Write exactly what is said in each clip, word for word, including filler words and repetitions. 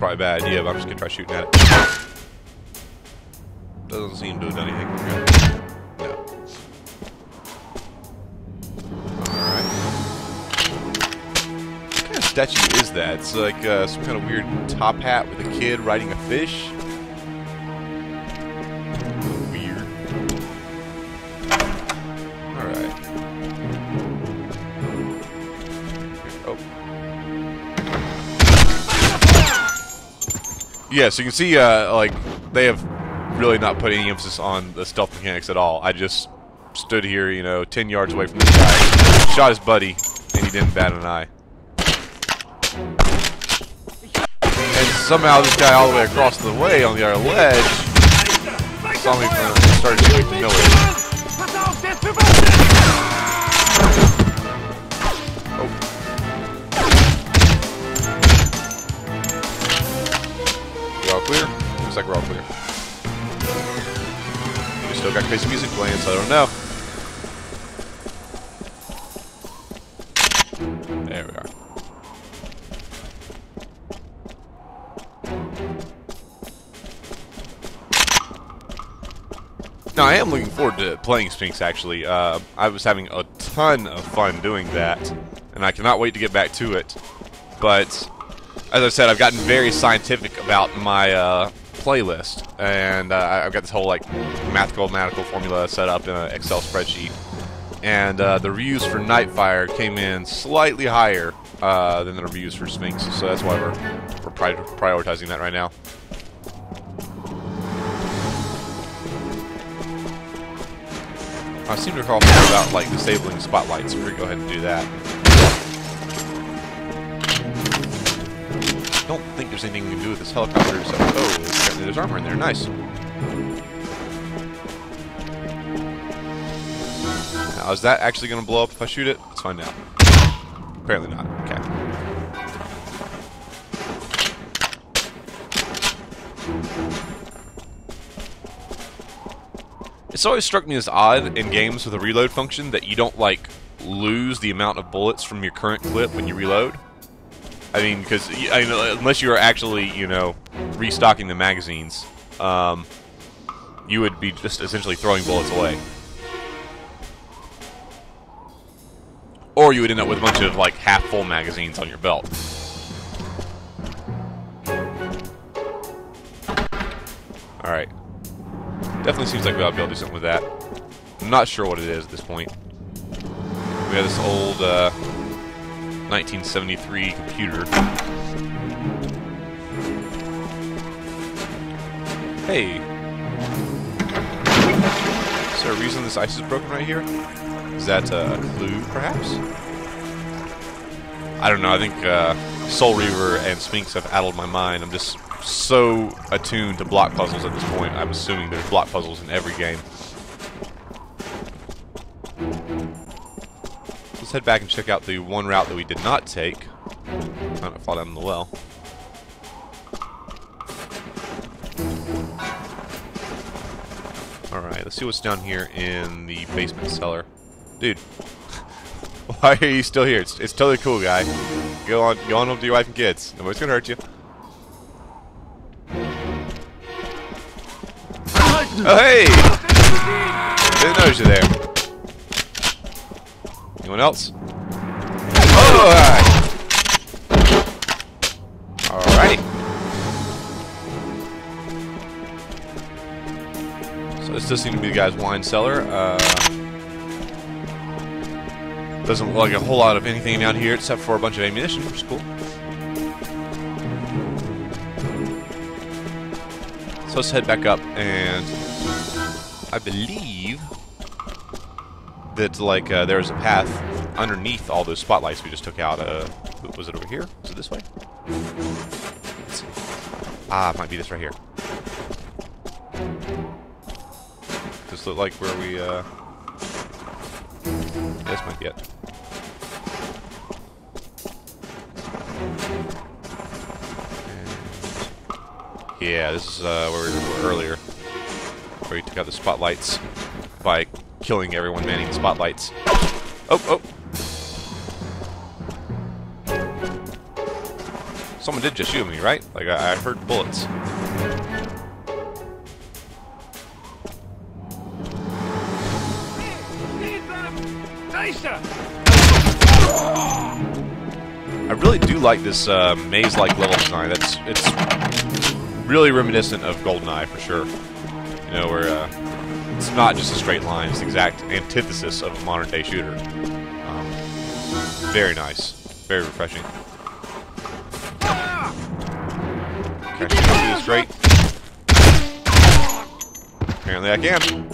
probably a bad idea, but I'm just gonna try shooting at it. Doesn't seem to have done anything. No. Alright. What kind of statue is that? It's like uh, some kind of weird top hat with a kid riding a fish? Weird. Alright. Oh. Yeah, so you can see, uh, like, they have really not put any emphasis on the stealth mechanics at all. I just stood here, you know, ten yards away from this guy, shot his buddy, and he didn't bat an eye. And somehow this guy all the way across the way on the other ledge saw me from and started doing the military. Oh. We all clear? Looks like we're all clear. Still got crazy music playing, so I don't know. There we are. Now, I am looking forward to playing Sphinx, actually. Uh, I was having a ton of fun doing that, and I cannot wait to get back to it. But, as I said, I've gotten very scientific about my uh, playlist, and uh, I've got this whole like mathematical formula set up in an Excel spreadsheet, and uh, the reviews for Nightfire came in slightly higher uh, than the reviews for Sphinx, so that's why we're, we're pri prioritizing that right now. I seem to recall about like disabling spotlights, so we're gonna go ahead and do that. Don't think there's anything we can do with this helicopter, so oh. There's armor in there, nice. Now, is that actually going to blow up if I shoot it? Let's find out. Apparently not. Okay. It's always struck me as odd in games with a reload function that you don't, like, lose the amount of bullets from your current clip when you reload. I mean, because I mean, unless you are actually, you know, restocking the magazines, um, you would be just essentially throwing bullets away. Or you would end up with a bunch of, like, half-full magazines on your belt. Alright. Definitely seems like we ought to be able to do something with that. I'm not sure what it is at this point. We have this old, uh... nineteen seventy-three computer. Hey. Is there a reason this ice is broken right here? Is that uh, a clue, perhaps? I don't know. I think uh, Soul Reaver and Sphinx have addled my mind. I'm just so attuned to block puzzles at this point. I'm assuming there's block puzzles in every game. Let's head back and check out the one route that we did not take. I'm trying to fall down the well. Alright, let's see what's down here in the basement cellar. Dude, why are you still here? It's, it's totally cool, guy. Go on, go on home to your wife and kids. Nobody's gonna hurt you. Oh, hey! Didn't notice you there. Anyone else? Oh, alright. Alrighty. So this does seem to be the guy's wine cellar. Uh, doesn't look like a whole lot of anything down here except for a bunch of ammunition, which is cool. So let's head back up, and I believe that, like, uh, there's a path underneath all those spotlights we just took out. Uh, was it over here? Was it this way? Let's see. Ah, it might be this right here. This looked like where we, uh... this might be it. And yeah, this is, uh, where we were earlier. Where we took out the spotlights by killing everyone manning the spotlights. Oh, oh. someone did just shoot me, right? Like, I, I heard bullets. I really do like this uh, maze-like level design. That's it's really reminiscent of GoldenEye for sure. You know, where uh, it's not just a straight line; it's the exact antithesis of a modern-day shooter. Um, very nice, very refreshing. Can I shoot this straight? Apparently, I can.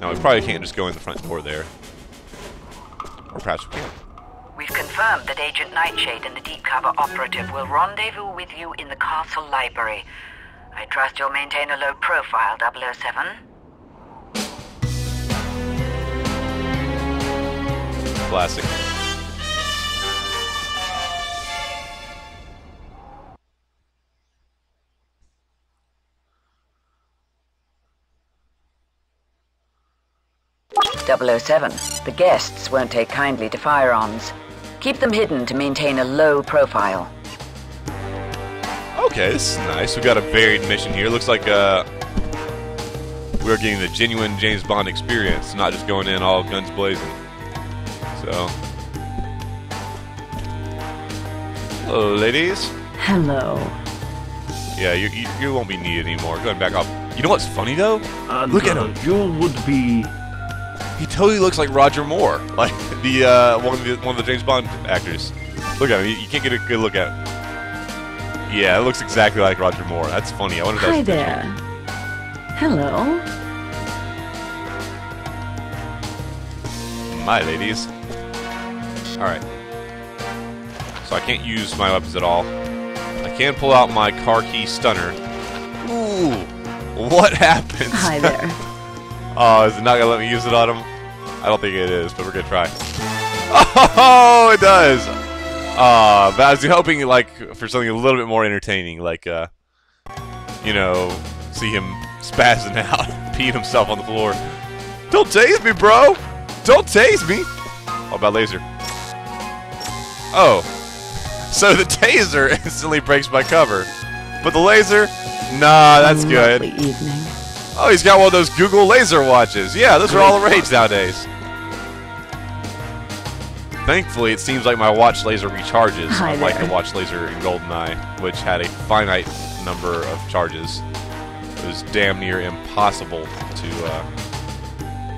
No, we probably can't just go in the front door there. Or perhaps we can. We've confirmed that Agent Nightshade and the Deep Cover Operative will rendezvous with you in the castle library. I trust you'll maintain a low profile, double oh seven. Classic. double oh seven. The guests won't take kindly to firearms. Keep them hidden to maintain a low profile. Okay, this is nice. We've got a varied mission here. Looks like uh, we're getting the genuine James Bond experience, not just going in all guns blazing. So, hello, ladies. Hello. Yeah, you, you, you won't be needed anymore. Go ahead and back off. You know what's funny though? Uh, Look no, at him. You would be. He totally looks like Roger Moore, like the uh, one of the one of the James Bond actors. Look at him; you, you can't get a good look at him. Yeah, it looks exactly like Roger Moore. That's funny. I wonder if that's. Hi there. Hello. My ladies. All right. So I can't use my weapons at all. I can pull out my car key stunner. Ooh, what happens? Hi there. Oh, is it not going to let me use it on him? I don't think it is, but we're going to try. Oh, it does! Uh, but I was hoping like for something a little bit more entertaining, like, uh, you know, see him spazzing out, peeing himself on the floor. Don't tase me, bro! Don't tase me! All about laser. Oh. So the taser instantly breaks my cover. But the laser? Nah, that's good. Lovely evening. Oh, he's got one of those Google laser watches. Yeah, those are all the rage nowadays. Thankfully, it seems like my watch laser recharges. I like the watch laser in GoldenEye, which had a finite number of charges. It was damn near impossible to uh,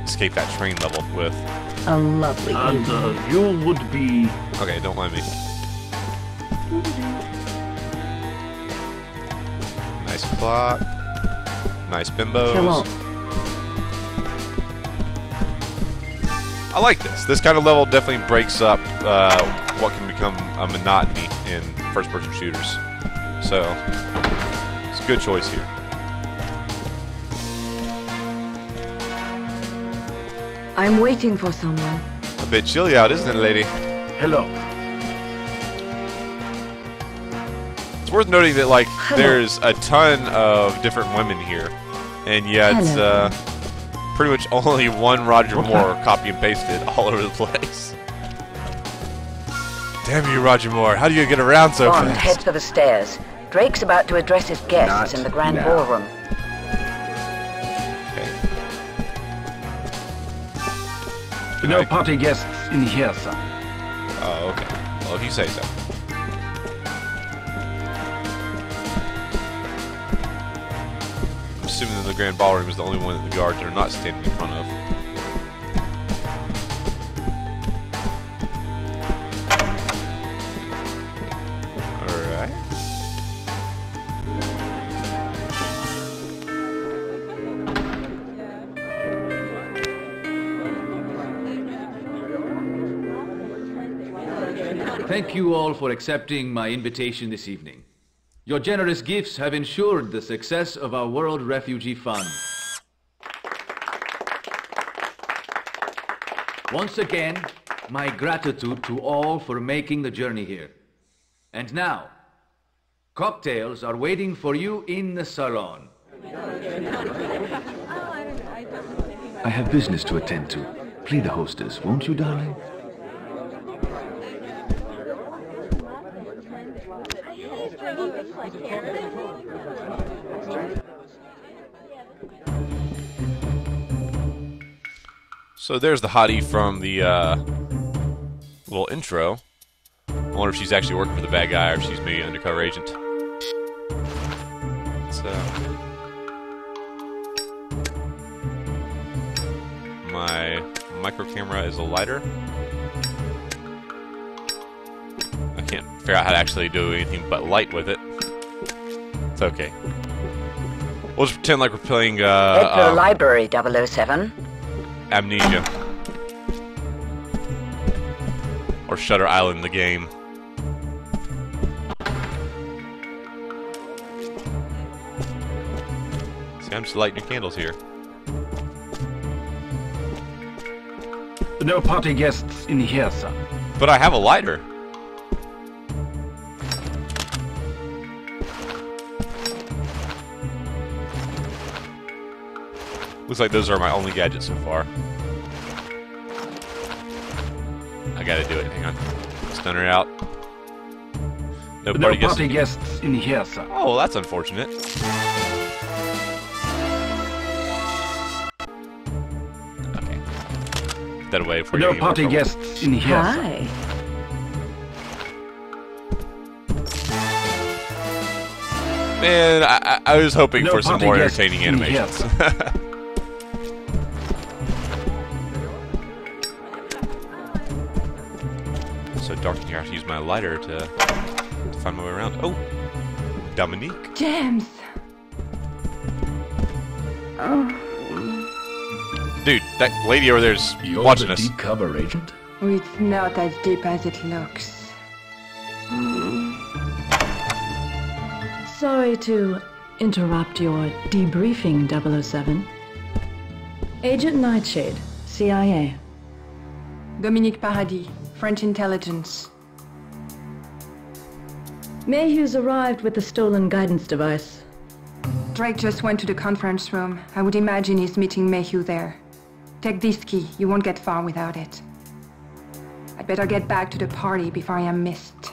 escape that train level with. A lovely And uh, you would be... Okay, don't mind me. Nice plot. Nice bimbos. I like this. This kind of level definitely breaks up uh, what can become a monotony in first-person shooters. So, it's a good choice here. I'm waiting for someone. A bit chilly out, isn't it, lady? Hello. It's worth noting that, like, Hello. There's a ton of different women here, and yet Hello. uh, pretty much only one Roger Moore copy and pasted all over the place. Damn you, Roger Moore! How do you get around so Bond fast? Head for the stairs. Drake's about to address his guests Not in the grand now. ballroom. Okay. No party guests in here, sir. Oh, okay. Well, if you say so. Assuming that the grand ballroom is the only one that the guards are not standing in front of. Alright. Thank you all for accepting my invitation this evening. Your generous gifts have ensured the success of our World Refugee Fund. Once again, my gratitude to all for making the journey here. And now, cocktails are waiting for you in the salon. I have business to attend to. Please the hostess, won't you, darling? So there's the hottie from the uh, little intro. I wonder if she's actually working for the bad guy or if she's maybe an undercover agent. So my micro camera is a lighter. I can't figure out how to actually do anything but light with it. It's okay. We'll just pretend like we're playing uh, Head to um, library double oh seven. Amnesia. Or Shutter Island, the game. See, I'm just lighting your candles here. No party guests in here, sir. But I have a lighter. Looks like those are my only gadgets so far. I gotta do it. Hang on. Stunner out. No but party, no party guests, guests in here, sir. Oh, well, that's unfortunate. Okay. Put that away before you get more trouble. No party guests in here, sir. Hi. Man, I, I was hoping no for some more entertaining animations. So dark in here, I have to use my lighter to, to find my way around. Oh, Dominique. James. Oh. Dude, that lady over there's You're watching the us. Deep cover agent. It's not as deep as it looks. Sorry to interrupt your debriefing, double oh seven. Agent Nightshade, C I A. Dominique Paradis, French intelligence. Mayhew's arrived with the stolen guidance device. Drake just went to the conference room. I would imagine he's meeting Mayhew there. Take this key. You won't get far without it. I'd better get back to the party before I am missed.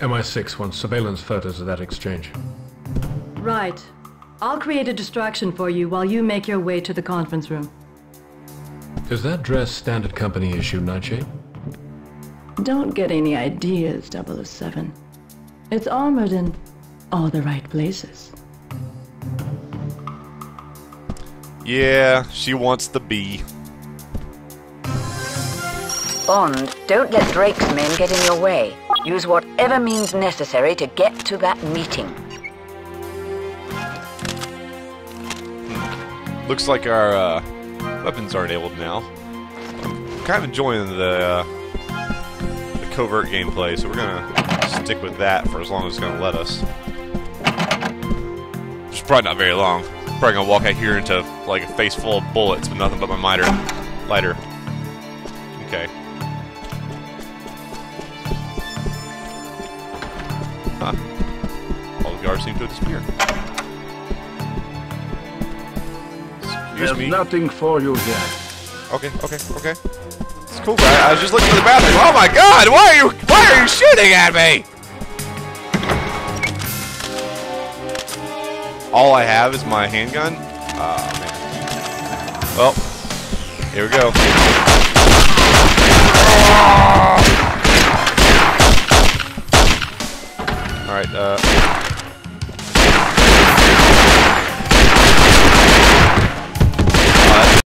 M I six wants surveillance photos of that exchange. Right. I'll create a distraction for you while you make your way to the conference room. Is that dress standard company issue, Nightshade? Don't get any ideas, double oh seven. It's armored in all the right places. Yeah, she wants the bee. Bond, don't let Drake's men get in your way. Use whatever means necessary to get to that meeting. Hmm. Looks like our uh, weapons are enabled now. I'm kind of enjoying the, uh, the covert gameplay, so we're gonna stick with that for as long as it's gonna let us. It's probably not very long. Probably gonna walk out here into like a face full of bullets with nothing but my miter, lighter. Okay. Huh. All the guards seem to have disappeared. Excuse There's me. Nothing for you here. Okay, okay, okay. It's cool, but I, I was just looking for the bathroom. Oh my God! Why are you? Why are you shooting at me? All I have is my handgun. Oh man. Well, here we go. Oh! Alright, uh,